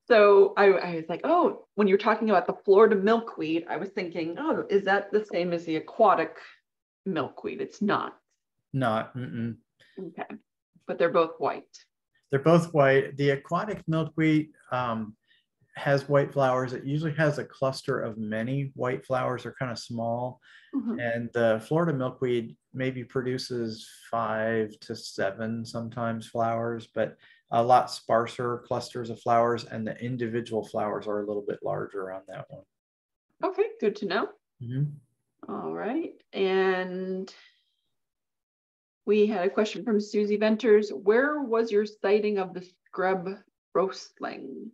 So I, I was like, oh, when you're talking about the Florida milkweed, I was thinking, oh, is that the same as the aquatic milkweed? It's not. Not. Mm-mm. Okay. But they're both white. They're both white. The aquatic milkweed um, has white flowers. It usually has a cluster of many white flowers. They're kind of small. Mm-hmm. And the Florida milkweed maybe produces five to seven sometimes flowers, but a lot sparser clusters of flowers, and the individual flowers are a little bit larger on that one. Okay, good to know. Mm-hmm. All right, and we had a question from Susie Venters. Where was your sighting of the scrub rosling?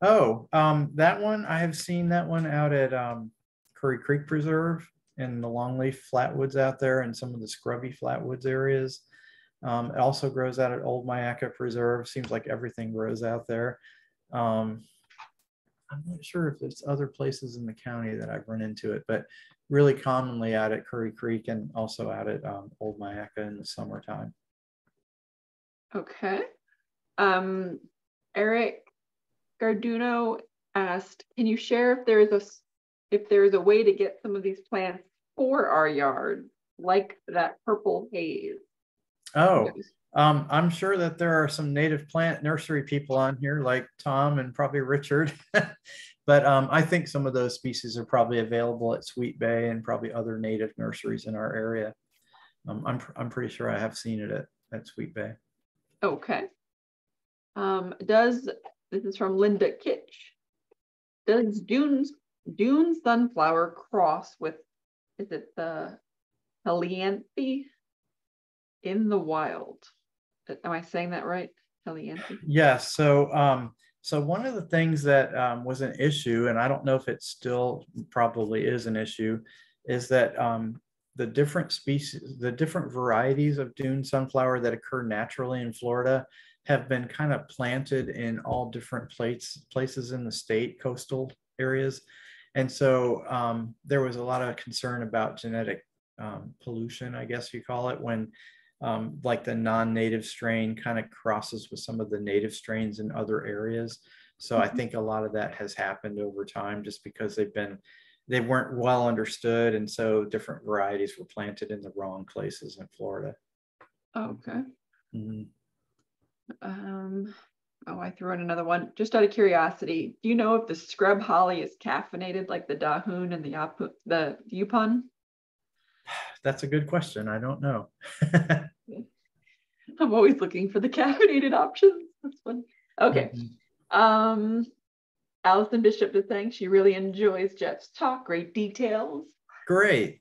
Oh, um, that one, I have seen that one out at um, Curry Creek Preserve, in the longleaf flatwoods out there and some of the scrubby flatwoods areas. Um, it also grows out at Old Miakka Preserve. Seems like everything grows out there. Um, I'm not sure if there's other places in the county that I've run into it, but really commonly out at Curry Creek and also out at um, Old Miakka in the summertime. Okay. Um, Eric Garduno asked, can you share if there is a if there is a way to get some of these plants for our yard, like that purple haze? Oh, um, I'm sure that there are some native plant nursery people on here like Tom and probably Richard, but um, I think some of those species are probably available at Sweet Bay and probably other native nurseries in our area. Um, I'm, I'm pretty sure I have seen it at, at Sweet Bay. Okay. Um, does, this is from Linda Kitch, does Dune's Dune sunflower cross with, is it the helianthe in the wild? Am I saying that right? Helianthe? Yes. Yeah, so, um, so one of the things that um, was an issue, and I don't know if it still probably is an issue, is that um, the different species, the different varieties of dune sunflower that occur naturally in Florida have been kind of planted in all different places, places in the state, coastal areas. And so um, there was a lot of concern about genetic um, pollution, I guess you call it, when um, like the non-native strain kind of crosses with some of the native strains in other areas. So mm-hmm. I think a lot of that has happened over time just because they've been, they weren't well understood. And so different varieties were planted in the wrong places in Florida. Okay. Mm-hmm. Um. Oh, I threw in another one. Just out of curiosity, do you know if the scrub holly is caffeinated like the Dahoon and the Yapu, the Yupun? That's a good question. I don't know. I'm always looking for the caffeinated options. That's one. Okay. Mm-hmm. Um, Allison Bishop is saying she really enjoys Jeff's talk. Great details. Great.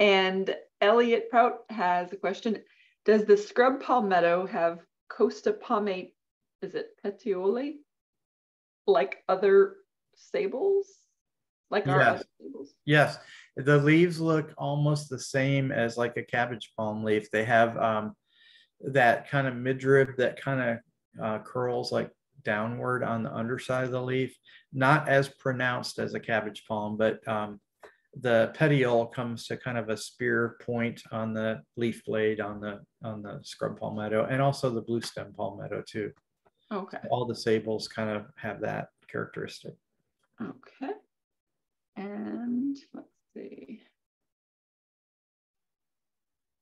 And Elliot Prout has a question. Does the scrub palmetto have Costa Palmate, is it petiole? Like other sables? Like our yes. other sables? Yes. The leaves look almost the same as like a cabbage palm leaf. They have um, that kind of midrib that kind of uh, curls like downward on the underside of the leaf. Not as pronounced as a cabbage palm, but um, the petiole comes to kind of a spear point on the leaf blade on the on the scrub palmetto, and also the blue stem palmetto too. Okay. So all the sables kind of have that characteristic. Okay. And let's see.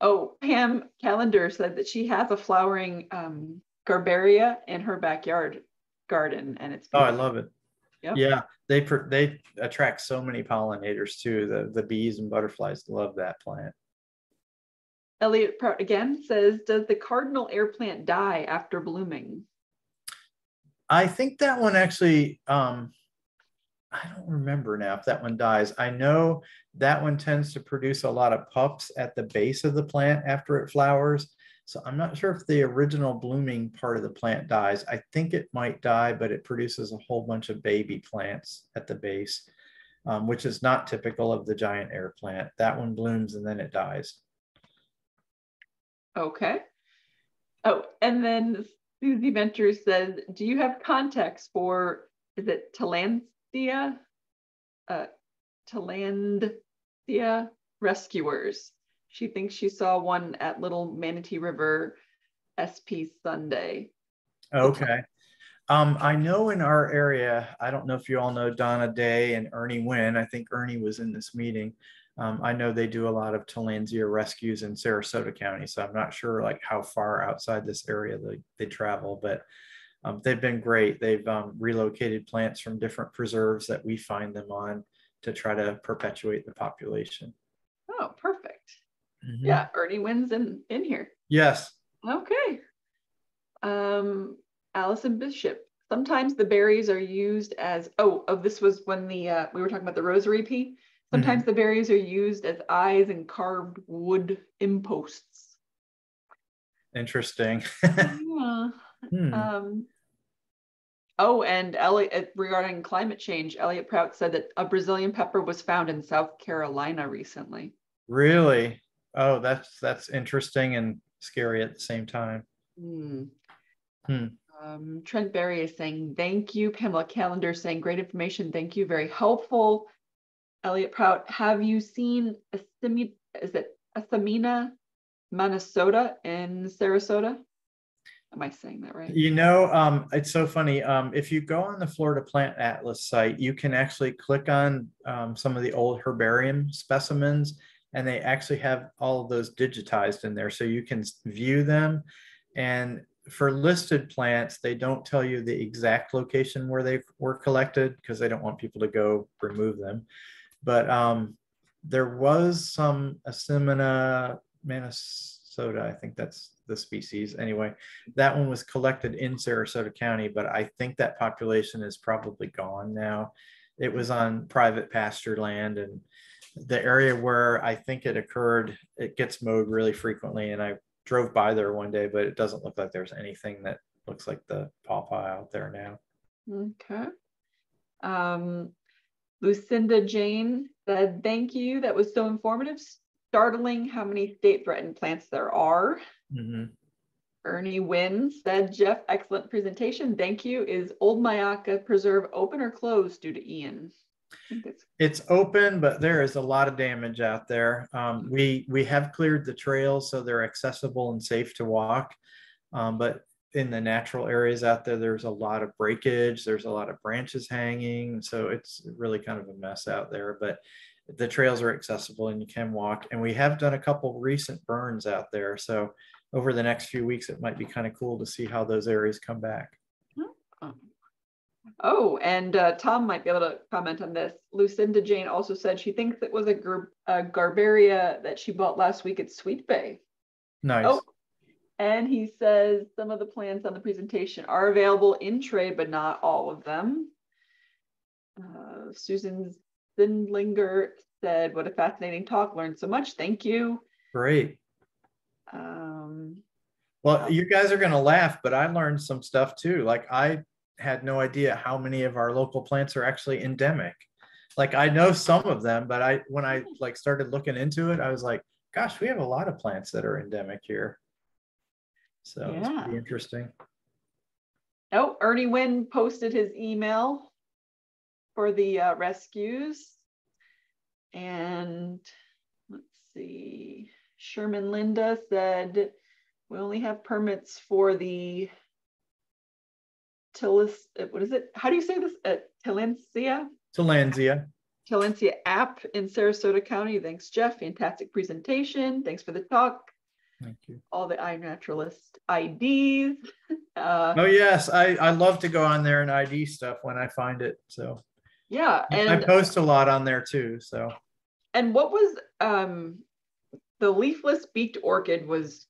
Oh, Pam Callender said that she has a flowering um, Garberia in her backyard garden, and it's beautiful. Oh, I love it. Yep. Yeah, they they attract so many pollinators too. The, the bees and butterflies love that plant. Elliot Prout again says, does the cardinal air plant die after blooming? I think that one actually, um, I don't remember now if that one dies. I know that one tends to produce a lot of pups at the base of the plant after it flowers. So I'm not sure if the original blooming part of the plant dies. I think it might die, but it produces a whole bunch of baby plants at the base, um, which is not typical of the giant air plant. That one blooms and then it dies. Okay. Oh, and then Susie Ventures says, do you have context for, is it Tillandsia? Uh, Tillandsia rescuers? She thinks she saw one at Little Manatee River S P Sunday. Okay. Um, I know in our area, I don't know if you all know Donna Day and Ernie Wynn. I think Ernie was in this meeting. Um, I know they do a lot of Tillandsia rescues in Sarasota County. So I'm not sure like how far outside this area they, they travel, but um, they've been great. They've um, relocated plants from different preserves that we find them on to try to perpetuate the population. Oh, perfect. Mm-hmm. Yeah, Ernie Wynn's in, in here. Yes. Okay. Um, Allison Bishop. Sometimes the berries are used as, oh, oh this was when the, uh, we were talking about the rosary pea. Sometimes mm-hmm. the berries are used as eyes and carved wood imposts. Interesting. yeah. hmm. um, oh, and Elliot, regarding climate change, Elliot Prout said that a Brazilian pepper was found in South Carolina recently. Really? Oh, that's that's interesting and scary at the same time. Mm. Hmm. Um, Trent Berry is saying, thank you. Pamela Callender saying, great information. Thank you. Very helpful. Elliot Prout, have you seen a is it Asamina Minnesota in Sarasota? Am I saying that right? You know, um, it's so funny. Um, if you go on the Florida Plant Atlas site, you can actually click on um, some of the old herbarium specimens, and they actually have all of those digitized in there. So you can view them. And for listed plants, they don't tell you the exact location where they were collected because they don't want people to go remove them. But um, there was some Asimina Minnesota, I think that's the species. Anyway, that one was collected in Sarasota County, but I think that population is probably gone now. It was on private pasture land, and the area where I think it occurred, it gets mowed really frequently, and I drove by there one day, but it doesn't look like there's anything that looks like the pawpaw out there now. Okay. Um, Lucinda Jane said, thank you. That was so informative. Startling how many state-threatened plants there are. Mm-hmm. Ernie Wynn said, Jeff, excellent presentation. Thank you. Is Old Miakka Preserve open or closed due to Ian? It's open, but there is a lot of damage out there. Um, we we have cleared the trails so they're accessible and safe to walk, um, but in the natural areas out there, there's a lot of breakage. There's a lot of branches hanging, so it's really kind of a mess out there. But the trails are accessible and you can walk. And we have done a couple recent burns out there, so over the next few weeks, it might be kind of cool to see how those areas come back. Oh, and uh, Tom might be able to comment on this. Lucinda Jane also said she thinks it was a, gar a Garberia that she bought last week at Sweet Bay. Nice. Oh, and he says some of the plants on the presentation are available in trade, but not all of them. Uh, Susan Zindlinger said, what a fascinating talk. Learned so much. Thank you. Great. Um, Well, you guys are going to laugh, but I learned some stuff too. Like, I had no idea how many of our local plants are actually endemic. Like, I know some of them, but I, when I like started looking into it, I was like, gosh, we have a lot of plants that are endemic here. So yeah. It's pretty interesting. Oh, Ernie Wynn posted his email for the uh, rescues. And let's see, Sherman Linda said, we only have permits for the Tilis, what is it? How do you say this? Uh, Tillandsia? Tillandsia. Tillandsia app in Sarasota County. Thanks, Jeff. Fantastic presentation. Thanks for the talk. Thank you. All the iNaturalist I Ds. Uh, oh, yes. I, I love to go on there and I D stuff when I find it. So, yeah. And I post a lot on there too. So, and what was um, the leafless beaked orchid was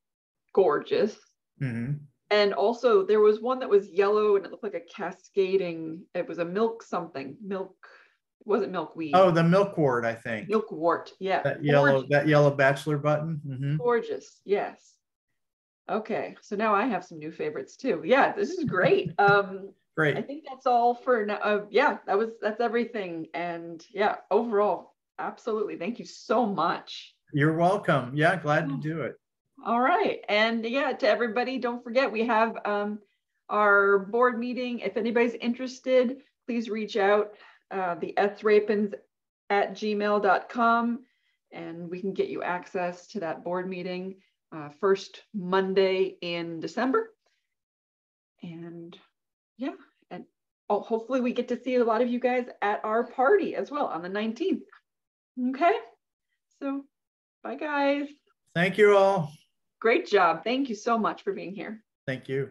gorgeous. Mm-hmm. And also there was one that was yellow and it looked like a cascading, it was a milk something, milk, it wasn't milkweed. Oh, the milkwort, I think. Milkwort, yeah. That yellow, gorgeous. That yellow bachelor button. Mm-hmm. Gorgeous, yes. Okay, so now I have some new favorites too. Yeah, this is great. Um, great. I think that's all for now. Uh, yeah, that was, that's everything. And yeah, overall, absolutely. Thank you so much. You're welcome. Yeah, glad oh. to do it. All right. And yeah, to everybody, don't forget, we have um, our board meeting. If anybody's interested, please reach out, uh, the s rapins at gmail dot com, and we can get you access to that board meeting uh, first Monday in December. And yeah, and oh, hopefully we get to see a lot of you guys at our party as well on the nineteenth. Okay. So bye, guys. Thank you all. Great job. Thank you so much for being here. Thank you.